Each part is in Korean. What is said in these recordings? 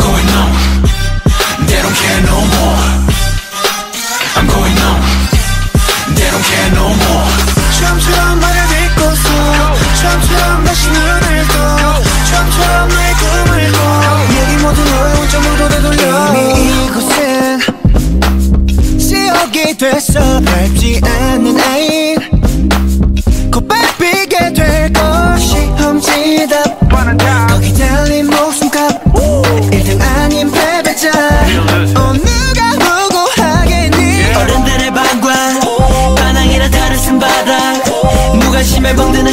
I'm going numb. They don't care no more. I'm going numb. They don't care no more. 처음처럼 나를 믿고서 처음처럼 다시 눈을 떠 처음처럼 나의 꿈을 꿔 여기 모두 너의 오점으로 되돌려. 이미 이곳은 지옥이 됐어. 밟지 않는 아이 고백비게 될 것이 험지다. 거기 달린 목숨값 1등 아닌 패배자. 어 누가 보고하겠니. 어른들의 방관 반항이라 다른 쓴바닥 무관심에 멍드는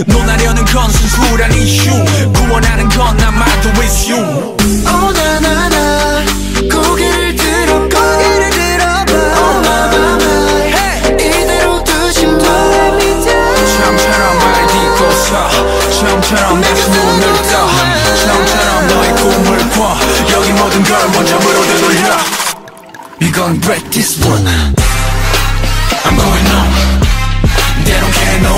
논하려는 건 순수한 이슈 구원하는 건 나만도 with you. Oh, 나나나 고개를 처음처럼 다시 눈을 떠 처음처럼 너의 꿈을 꿔 여기 모든 걸 원점으로 되돌려. We gon' break this one. I'm going numb. They don't care no